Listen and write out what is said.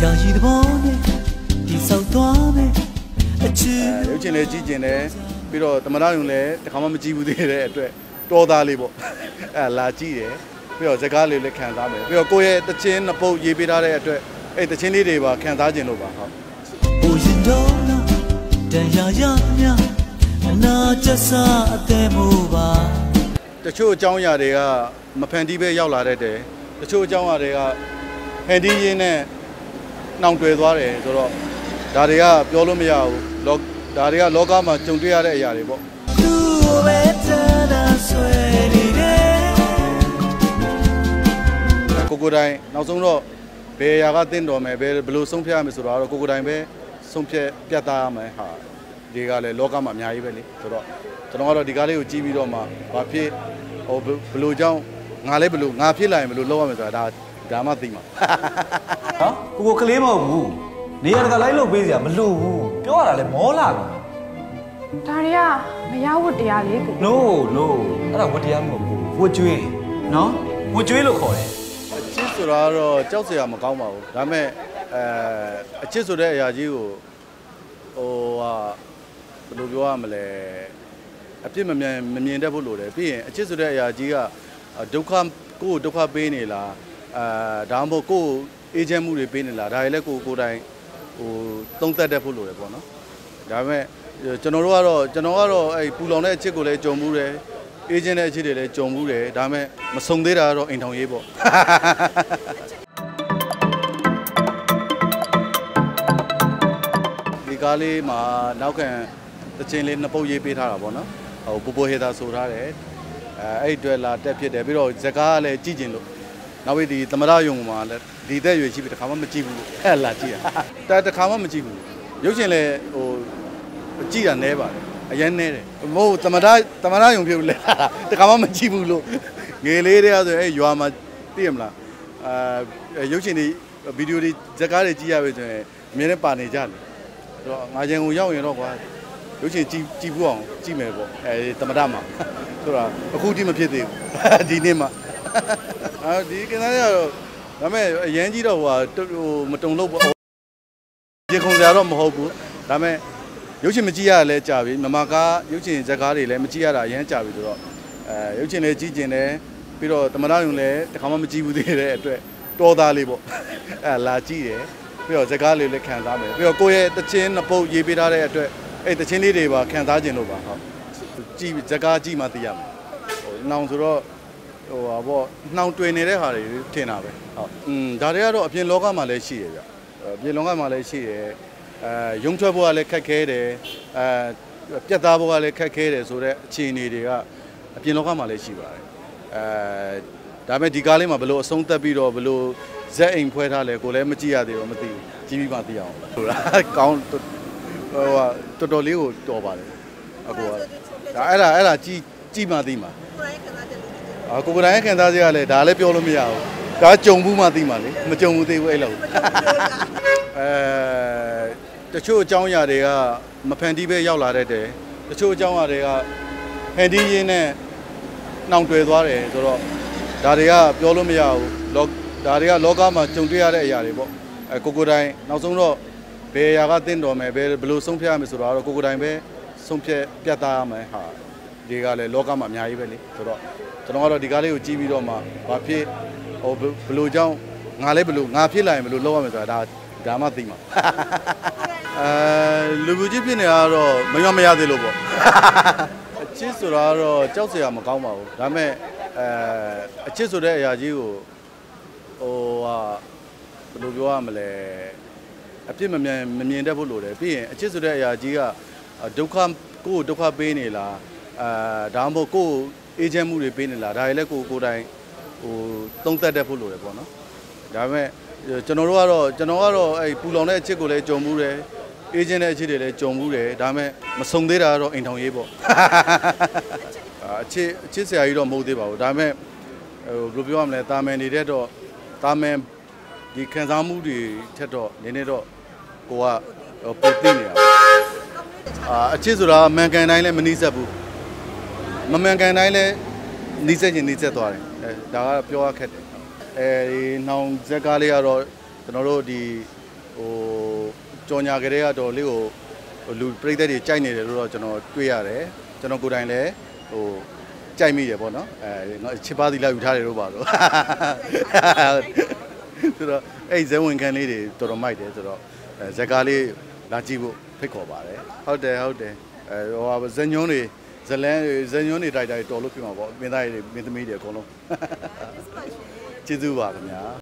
有錢咧，幾錢咧？比如他們那樣咧，他們咪幾乎都咧，對，多大哩啵？垃圾咧，比如這家咧咧看啥咪？比如過夜的錢那包也比他咧對，的錢哩哩吧，看啥錢咯吧，好。 这些庄稼的啊，没盆地被摇来的对。这些庄稼的啊，盆地人呢，弄对多的，是咯。大家表露没有？老大家老干嘛种地啊的也的不？哥哥来，那送咯，别呀个顶多没，别不如送片没收到，哥哥来没，送片别打没哈。 ဒီကလည်းလောကမှာအများကြီးပဲလေဆိုတော့ကျွန်တော်ကတော့ဒီကားလေးကိုကြည့်ပြီးတော့မှဘာဖြစ်ဟိုဘလို့ကြောင်းငါလည်းဘလို့ငါဖြစ်လာရင်ဘလို့လောက်ရမယ်ဆိုတာဒါမှသိမှာနော်ကိုကိုကလေးမဟုတ်ဘူးနေရာတကာလိုက်လို့ပေးစရာမလိုဘူးပြောရတာလည်းမောလာပြီဒါတွေကမရဝတ်တရားလေးကို no no အဲ့ဒါဝတ်တရားမဟုတ်ဘူးဝတ်ကျွေးနော်ဝတ်ကျွေးလို့ခေါ်တယ်အချစ်ဆိုတာကတော့ကြောက်စရာမကောင်းပါဘူးဒါပေမဲ့အချစ်ဆိုတဲ့အရာကြီးကိုဟိုဟာ ဘယ်လိုပြောရမလဲအပြစ်မမြင်တတ်ဖို့လိုတယ်ပြီးရင်အချစ်ဆိုတဲ့အရာကြီးကဒုက္ခကိုဒုက္ခပေးနေလားဒါမှမဟုတ်ကိုအေဂျင့်မှုတွေပေးနေလားဒါတွေလည်းကိုယ်တိုင်ဟိုသုံးသပ်တတ်ဖို့လိုတယ်ပေါ့နော်ဒါပေမဲ့ကျွန်တော်ကတော့အဲ့ပူလောင်တဲ့အချစ်ကိုလည်းကြုံမှုတယ်အေဂျင့်တဲ့အချစ်တွေလည်းကြုံမှုတယ်ဒါပေမဲ့မဆုံသေးတာကတော့အိမ်ထောင်ရေးပေါ့ ဒီကားလေးမှာနောက်ခံ တချင်လေးနှစ်ပုတ်ရေးပေးထားတာပေါ့နော်ဟိုပူပူဟေတာဆိုထားတယ်အဲ့တွဲလာတက်ဖြစ်တယ်ပြီးတော့ဇကားကလည်းကြည်ကျင်လို့နောက်ပြီးဒီသမရယုံမှာလည်းဒီသက်ရွယ်ရှိပြီတခါမှမကြည့်ဘူးအဲ့လာကြည့်တာတခါမှမကြည့်ဘူးရုပ်ရှင်လည်းဟိုကြည့်တာနဲပါတယ်အရင်နဲတယ်မဟုတ်သမရယုံဖြစ်ဘူးလေတခါမှမကြည့်ဘူးလို့ငယ်လေးတည်းကဆိုအဲ့ရွာမှာသိရမလားရုပ်ရှင်တွေဗီဒီယိုတွေဇကားတွေကြည့်ရပြီဆိုရင်အများနဲ့ပါနေကြတယ်ဆိုတော့ငါရင်ကိုရောက်ရင်တော့ကွာ 有錢寄不完，寄沒過，怎麼辦嘛？是吧？估計沒撇掉，今年嘛，啊，你跟他講，咱們演技的話，都沒中路不，也控制了沒好過，咱們有錢沒寄下來加幣，媽媽家有錢在家裡來沒寄下來，也加幣對咯，有錢來寄錢來，比如怎麼樣用來，他們沒寄不掉來，對，多大哩不，垃圾來，比如在家裡來看啥沒，比如過夜的錢那包也被他來對。 的錢哩哩吧，看啥錢咯吧，好，幾這家幾嘛對呀，那我說咯，我話那對你咧下哩聽下唄，好，但係咯，邊老家嘛嚟試嘅啫，邊老家嘛嚟試嘅，用出波嚟開開嘅，一打波嚟開開嘅，所以錢哩啲啊，邊老家嘛嚟試吧，但係啲家哩嘛，不如送得俾咯，不如再應付下嚟，過嚟咪知下啲，咪知，幾嘛對呀，講。 我多多留多吧嘞，阿哥，哎啦，幾嘛地嘛，啊，哥哥來看他這嘞，他嘞表露沒有，他中午嘛地嘛嘞，沒中午地會了，這些莊稼的啊，沒盆地被搖來的對，這些莊稼的啊，盆地人呢，弄對多嘞，是咯，他這個表露沒有，他這個老家嘛種對啊的也嘞不，哥哥來，那送咯。 別呀個頂多沒，別不如送片沒收到，哥哥來沒送片別打沒哈，這個嘞老幹嘛沒愛本哩，是咯。ကျွန်တော်ကတော့ဒီကားလေးကိုကြည့်ပြီးတော့မှဘာဖြစ်ဟိုဘလို့ကြောင်းငါလည်းဘလို့ငါဖြစ်လာရင်ဘလို့လောက်ရမယ်ဆိုတာဒါမှသိမှာလူဘူးကြီးဖြစ်နေတာကတော့မရောမရသေးလို့ပေါ့အချစ်ဆိုတာကတော့ကြောက်စရာမကောင်းပါဘူးဒါပေမဲ့အချစ်ဆိုတဲ့အရာကြီးကိုဟိုဟာဘယ်လိုပြောရမလဲ အပြစ်မမြင်တတ်ဖို့လိုတယ်ပြီးရင်အချစ်ဆိုတဲ့အရာကြီးကဒုက္ခကိုဒုက္ခပေးနေလားဒါမှမဟုတ်ကိုအေဂျင့်မှုတွေပေးနေလားဒါတွေလည်းကိုယ်တိုင်ဟိုသုံးသပ်တတ်ဖို့လိုတယ်ပေါ့နော်ဒါပေမဲ့ကျွန်တော်ကတော့အဲ့ပူလောင်တဲ့အချစ်ကိုလည်းကြုံမှုတယ်အေဂျင့်တဲ့အချစ်တွေလည်းကြုံမှုတယ်ဒါပေမဲ့မဆုံသေးတာကတော့အိမ်ထောင်ရေးပေါ့အချစ်ဆရာကြီးတော့မဟုတ်သေးပါဘူးဒါပေမဲ့ဟိုဘယ်လိုပြောရမလဲတာမန်နေတဲ့တော့တာမန်ဒီခံစားမှုတွေထက်တော့နည်းနည်းတော့ ကိုကပိုသိနေတာအချစ်ဆိုတာမန်ကန်တိုင်းလည်းမနှိစက်ဘူးမမန်ကန်တိုင်းလည်းနှိစက်ခြင်းနှိစက်သွားတယ်ဒါကပြောရခက်တယ်ဒီနှောင်ဇက်ကားလေးကတော့ကျွန်တော်တို့ဒီ做那个的都那个路边的的菜呢，就是说那对呀嘞，那古代嘞，哦，菜米也不喏，哎，那七八地来有他的路吧都，哈哈哈哈哈，就说哎，咱们看那的多少买的，就说在家里拿几个太可怕嘞，好的好的，哎，我咱用的。 咱用的大家多路去嘛，不，没得没得没得可能，记住吧，人家。